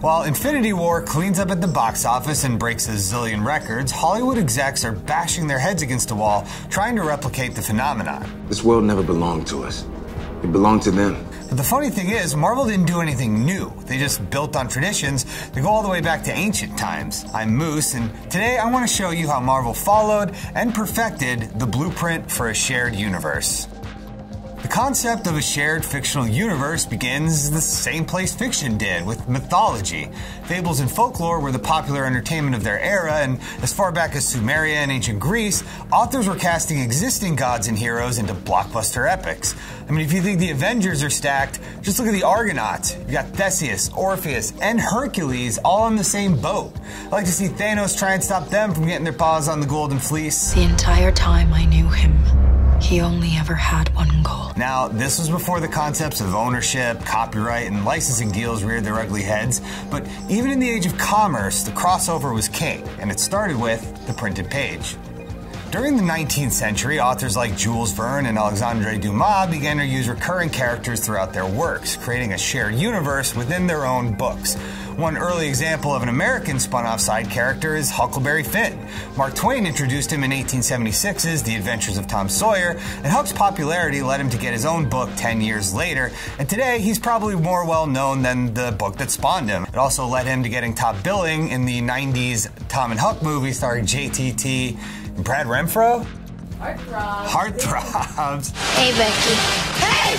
While Infinity War cleans up at the box office and breaks a zillion records, Hollywood execs are bashing their heads against a wall, trying to replicate the phenomenon. This world never belonged to us. It belonged to them. But the funny thing is, Marvel didn't do anything new. They just built on traditions that go all the way back to ancient times. I'm Moose, and today I want to show you how Marvel followed and perfected the blueprint for a shared universe. The concept of a shared fictional universe begins the same place fiction did, with mythology. Fables and folklore were the popular entertainment of their era, and as far back as Sumeria and ancient Greece, authors were casting existing gods and heroes into blockbuster epics. I mean, if you think the Avengers are stacked, just look at the Argonauts. You've got Theseus, Orpheus, and Hercules all on the same boat. I'd like to see Thanos try and stop them from getting their paws on the Golden Fleece. The entire time I knew him, he only ever had one goal. Now, this was before the concepts of ownership, copyright, and licensing deals reared their ugly heads, but even in the age of commerce, the crossover was king, and it started with the printed page. During the 19th century, authors like Jules Verne and Alexandre Dumas began to use recurring characters throughout their works, creating a shared universe within their own books. One early example of an American spun-off side character is Huckleberry Finn. Mark Twain introduced him in 1876's The Adventures of Tom Sawyer, and Huck's popularity led him to get his own book 10 years later, and today he's probably more well-known than the book that spawned him. It also led him to getting top billing in the 90s Tom and Huck movie starring JTT and Brad Renfro? Heartthrobs. Hey, Becky. Hey!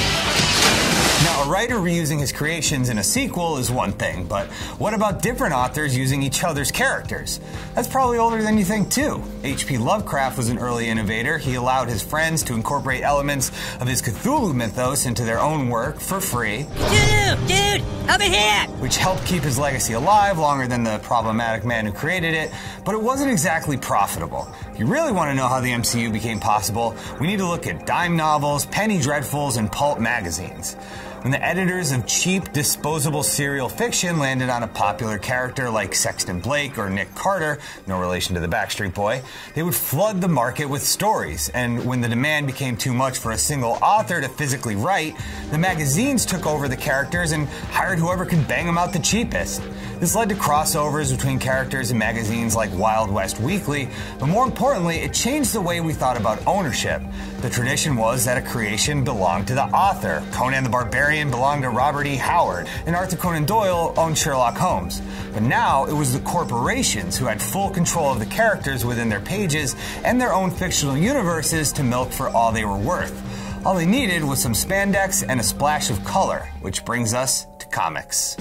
Now, a writer reusing his creations in a sequel is one thing, but what about different authors using each other's characters? That's probably older than you think, too. H.P. Lovecraft was an early innovator. He allowed his friends to incorporate elements of his Cthulhu mythos into their own work for free. Cthulhu, dude, over here! Which helped keep his legacy alive longer than the problematic man who created it, but it wasn't exactly profitable. If you really want to know how the MCU became possible, we need to look at dime novels, penny dreadfuls, and pulp magazines. When the editors of cheap, disposable serial fiction landed on a popular character like Sexton Blake or Nick Carter, no relation to the Backstreet Boy, they would flood the market with stories. And when the demand became too much for a single author to physically write, the magazines took over the characters and hired whoever could bang them out the cheapest. This led to crossovers between characters in magazines like Wild West Weekly, but more importantly, it changed the way we thought about ownership. The tradition was that a creation belonged to the author. Conan the Barbarian belonged to Robert E. Howard, and Arthur Conan Doyle owned Sherlock Holmes. But now it was the corporations who had full control of the characters within their pages and their own fictional universes to milk for all they were worth. All they needed was some spandex and a splash of color, which brings us to comics.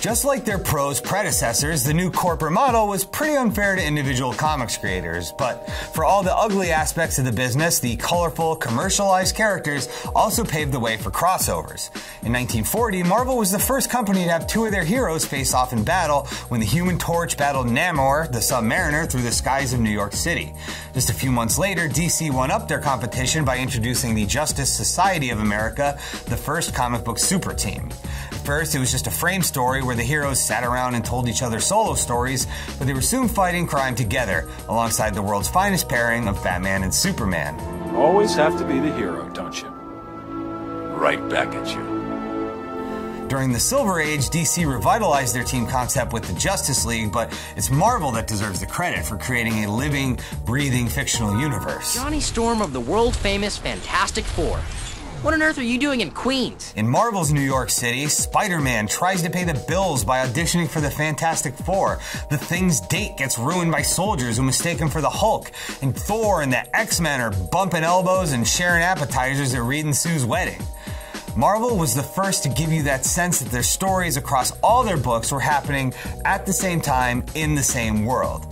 Just like their prose predecessors, the new corporate model was pretty unfair to individual comics creators, but for all the ugly aspects of the business, the colorful, commercialized characters also paved the way for crossovers. In 1940, Marvel was the first company to have two of their heroes face off in battle when the Human Torch battled Namor, the Sub-Mariner, through the skies of New York City. Just a few months later, DC won-upped their competition by introducing the Justice Society of America, the first comic book super team. At first, it was just a frame story where the heroes sat around and told each other solo stories, but they were soon fighting crime together, alongside the world's finest pairing of Batman and Superman. Always have to be the hero, don't you? Right back at you. During the Silver Age, DC revitalized their team concept with the Justice League, but it's Marvel that deserves the credit for creating a living, breathing fictional universe. Johnny Storm of the world-famous Fantastic Four. What on earth are you doing in Queens? In Marvel's New York City, Spider-Man tries to pay the bills by auditioning for the Fantastic Four. The Thing's date gets ruined by soldiers who mistake him for the Hulk. And Thor and the X-Men are bumping elbows and sharing appetizers at Reed and Sue's wedding. Marvel was the first to give you that sense that their stories across all their books were happening at the same time in the same world.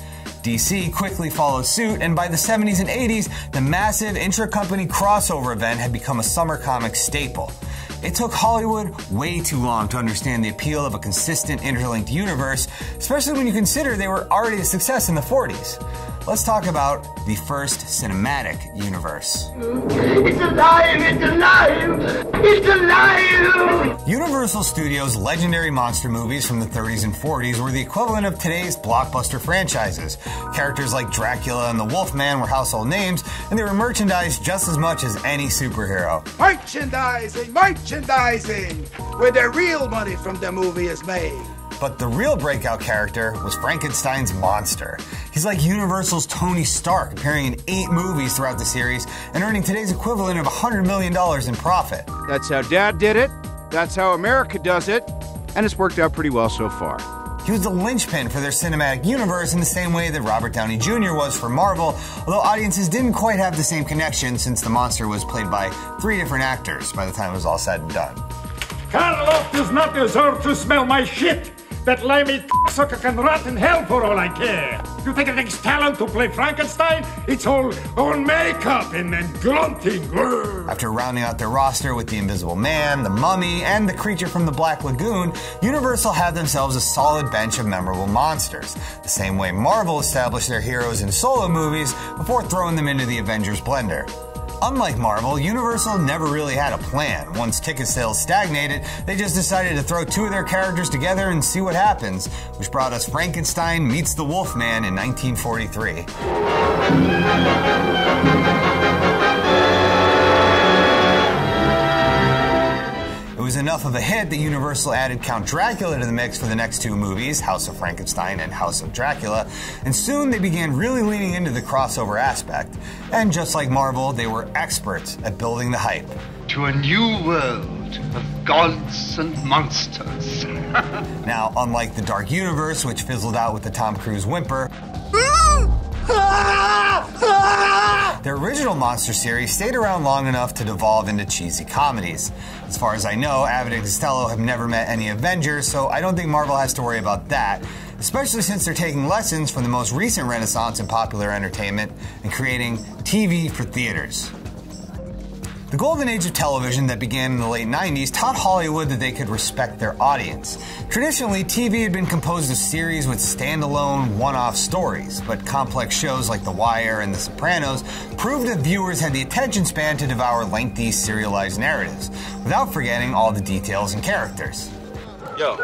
DC quickly followed suit, and by the 70s and 80s, the massive intra-company crossover event had become a summer comic staple. It took Hollywood way too long to understand the appeal of a consistent interlinked universe, especially when you consider they were already a success in the 40s. Let's talk about the first cinematic universe. It's alive! It's alive! It's alive! Universal Studios' legendary monster movies from the 30s and 40s were the equivalent of today's blockbuster franchises. Characters like Dracula and the Wolfman were household names, and they were merchandised just as much as any superhero. Merchandising! Merchandising! Where the real money from the movie is made. But the real breakout character was Frankenstein's monster. He's like Universal's Tony Stark, appearing in 8 movies throughout the series and earning today's equivalent of $100 million in profit. That's how Dad did it, that's how America does it, and it's worked out pretty well so far. He was the linchpin for their cinematic universe in the same way that Robert Downey Jr. was for Marvel, although audiences didn't quite have the same connection since the monster was played by 3 different actors by the time it was all said and done. Karloff does not deserve to smell my shit! That limey sucker can rot in hell for all I care. You think it takes talent to play Frankenstein? It's all makeup and then grunting. After rounding out their roster with The Invisible Man, The Mummy, and The Creature from the Black Lagoon, Universal had themselves a solid bench of memorable monsters, the same way Marvel established their heroes in solo movies before throwing them into the Avengers blender. Unlike Marvel, Universal never really had a plan. Once ticket sales stagnated, they just decided to throw 2 of their characters together and see what happens, which brought us Frankenstein Meets the Wolfman in 1943. It was enough of a hit that Universal added Count Dracula to the mix for the next 2 movies, House of Frankenstein and House of Dracula, and soon they began really leaning into the crossover aspect. And just like Marvel, they were experts at building the hype. To a new world of gods and monsters. Now, unlike the Dark Universe, which fizzled out with the Tom Cruise whimper, their original monster series stayed around long enough to devolve into cheesy comedies. As far as I know, Abbott and Costello have never met any Avengers, so I don't think Marvel has to worry about that, especially since they're taking lessons from the most recent renaissance in popular entertainment and creating TV for theaters. The golden age of television that began in the late 90s taught Hollywood that they could respect their audience. Traditionally, TV had been composed of series with standalone, one-off stories, but complex shows like The Wire and The Sopranos proved that viewers had the attention span to devour lengthy, serialized narratives, without forgetting all the details and characters. Yo,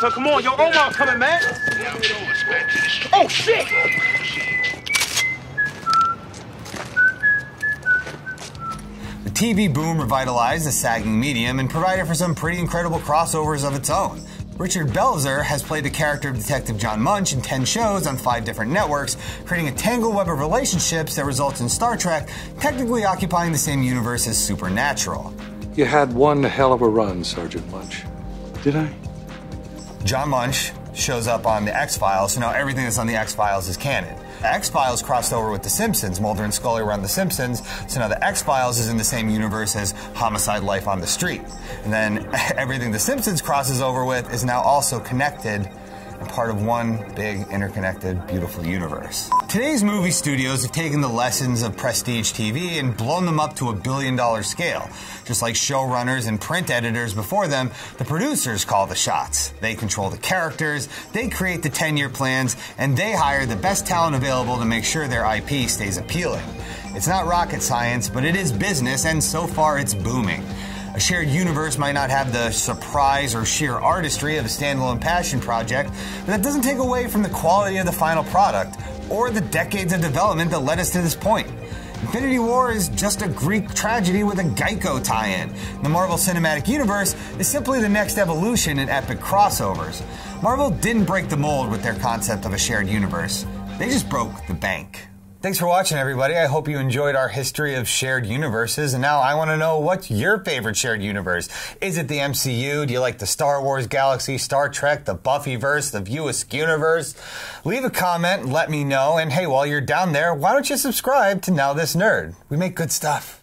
son, come on, yo, Omar coming, man! Oh, shit! The TV boom revitalized the sagging medium and provided for some pretty incredible crossovers of its own. Richard Belzer has played the character of Detective John Munch in 10 shows on 5 different networks, creating a tangled web of relationships that results in Star Trek technically occupying the same universe as Supernatural. You had one hell of a run, Sergeant Munch. Did I? John Munch shows up on The X-Files, so now everything that's on The X-Files is canon. The X-Files crossed over with The Simpsons. Mulder and Scully were on The Simpsons, so now The X-Files is in the same universe as Homicide: Life on the Street. And then everything The Simpsons crosses over with is now also connected and part of one big, interconnected, beautiful universe. Today's movie studios have taken the lessons of prestige TV and blown them up to a billion-dollar scale. Just like showrunners and print editors before them, the producers call the shots. They control the characters, they create the 10-year plans, and they hire the best talent available to make sure their IP stays appealing. It's not rocket science, but it is business, and so far it's booming. A shared universe might not have the surprise or sheer artistry of a standalone passion project, but that doesn't take away from the quality of the final product or the decades of development that led us to this point. Infinity War is just a Greek tragedy with a Geico tie-in. The Marvel Cinematic Universe is simply the next evolution in epic crossovers. Marvel didn't break the mold with their concept of a shared universe. They just broke the bank. Thanks for watching, everybody. I hope you enjoyed our history of shared universes, and now I want to know, what's your favorite shared universe? Is it the MCU? Do you like the Star Wars galaxy, Star Trek, the Buffyverse, the View Askewniverse? Leave a comment, let me know, and hey, while you're down there, why don't you subscribe to Now This Nerd? We make good stuff.